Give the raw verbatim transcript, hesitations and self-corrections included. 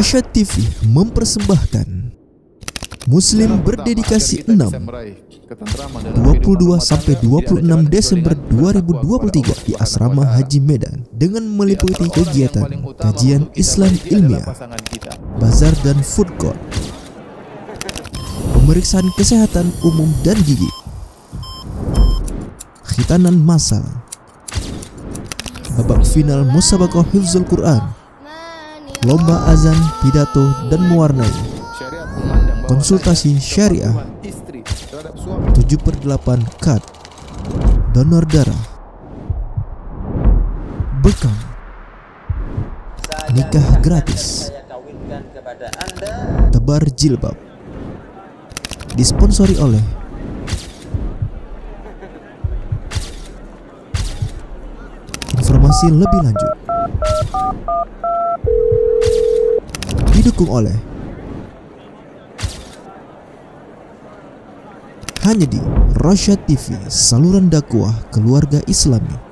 Rasyaad T V mempersembahkan Muslim Berdedikasi enam dua puluh dua sampai dua puluh enam Desember dua ribu dua puluh tiga di Asrama Haji Medan dengan meliputi kegiatan kajian Islam ilmiah, bazar dan food court, pemeriksaan kesehatan umum dan gigi, khitanan massal, babak final Musabaqah Hafizul Quran, lomba azan, pidato dan mewarnai, konsultasi syariah, tujuh per delapan kad, donor darah, bekam, nikah gratis, tebar jilbab, disponsori oleh informasi lebih lanjut, didukung oleh hanya di Rasyaad T V, saluran dakwah keluarga Islami.